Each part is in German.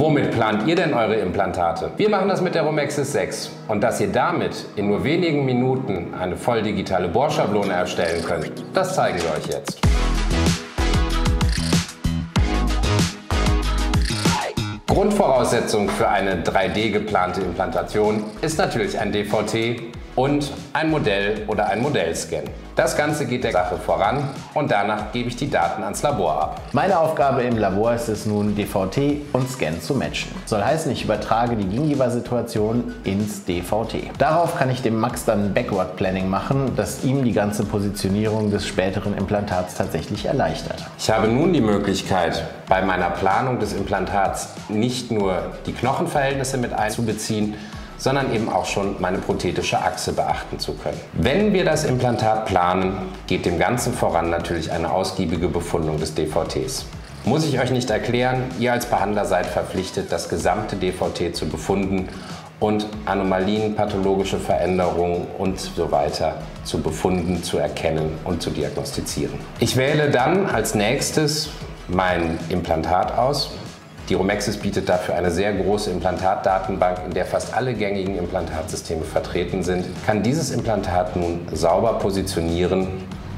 Womit plant ihr denn eure Implantate? Wir machen das mit der Romexis 6. Und dass ihr damit in nur wenigen Minuten eine voll digitale Bohrschablone erstellen könnt, das zeigen wir euch jetzt. Grundvoraussetzung für eine 3D geplante Implantation ist natürlich ein DVT und ein Modell oder ein Modellscan. Das Ganze geht der Sache voran und danach gebe ich die Daten ans Labor ab. Meine Aufgabe im Labor ist es nun, DVT und Scan zu matchen. Soll heißen, ich übertrage die Gingiva-Situation ins DVT. Darauf kann ich dem Max dann Backward Planning machen, das ihm die ganze Positionierung des späteren Implantats tatsächlich erleichtert. Ich habe nun die Möglichkeit, bei meiner Planung des Implantats nicht nur die Knochenverhältnisse mit einzubeziehen, sondern eben auch schon meine prothetische Achse beachten zu können. Wenn wir das Implantat planen, geht dem Ganzen voran natürlich eine ausgiebige Befundung des DVTs. Muss ich euch nicht erklären, ihr als Behandler seid verpflichtet, das gesamte DVT zu befunden und Anomalien, pathologische Veränderungen und so weiter zu befunden, zu erkennen und zu diagnostizieren. Ich wähle dann als nächstes mein Implantat aus. Die Romexis bietet dafür eine sehr große Implantatdatenbank, in der fast alle gängigen Implantatsysteme vertreten sind. Ich kann dieses Implantat nun sauber positionieren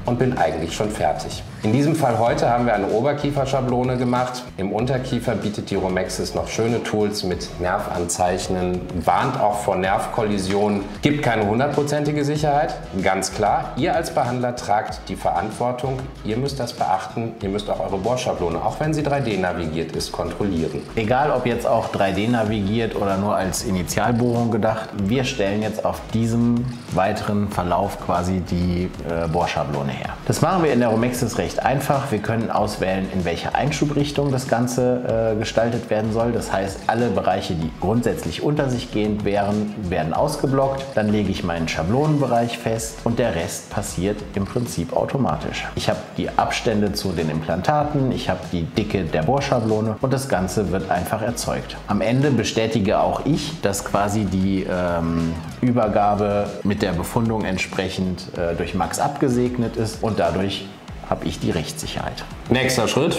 und bin eigentlich schon fertig. In diesem Fall heute haben wir eine Oberkieferschablone gemacht. Im Unterkiefer bietet die Romexis noch schöne Tools mit Nervanzeichnen, warnt auch vor Nervkollisionen, gibt keine hundertprozentige Sicherheit. Ganz klar, ihr als Behandler tragt die Verantwortung, ihr müsst das beachten, ihr müsst auch eure Bohrschablone, auch wenn sie 3D navigiert ist, kontrollieren. Egal ob jetzt auch 3D navigiert oder nur als Initialbohrung gedacht, wir stellen jetzt auf diesem weiteren Verlauf quasi die Bohrschablone her. Das machen wir in der Romexis recht einfach. Wir können auswählen, in welcher Einstubrichtung das Ganze gestaltet werden soll. Das heißt, alle Bereiche, die grundsätzlich unter sich gehend wären, werden ausgeblockt. Dann lege ich meinen Schablonenbereich fest und der Rest passiert im Prinzip automatisch. Ich habe die Abstände zu den Implantaten, ich habe die Dicke der Bohrschablone und das Ganze wird einfach erzeugt. Am Ende bestätige auch ich, dass quasi die Übergabe mit der Befundung entsprechend durch Max abgesegnet ist und dadurch habe ich die Rechtssicherheit. Nächster Schritt,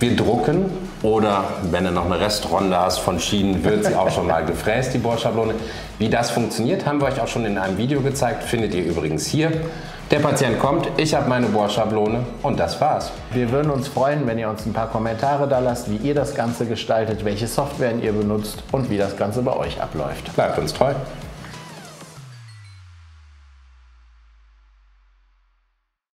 wir drucken oder wenn du noch eine Restronde hast von Schienen, wird sie auch schon mal gefräst, die Bohrschablone. Wie das funktioniert, haben wir euch auch schon in einem Video gezeigt, findet ihr übrigens hier. Der Patient kommt, ich habe meine Bohrschablone und das war's. Wir würden uns freuen, wenn ihr uns ein paar Kommentare da lasst, wie ihr das Ganze gestaltet, welche Software ihr benutzt und wie das Ganze bei euch abläuft. Bleibt uns treu.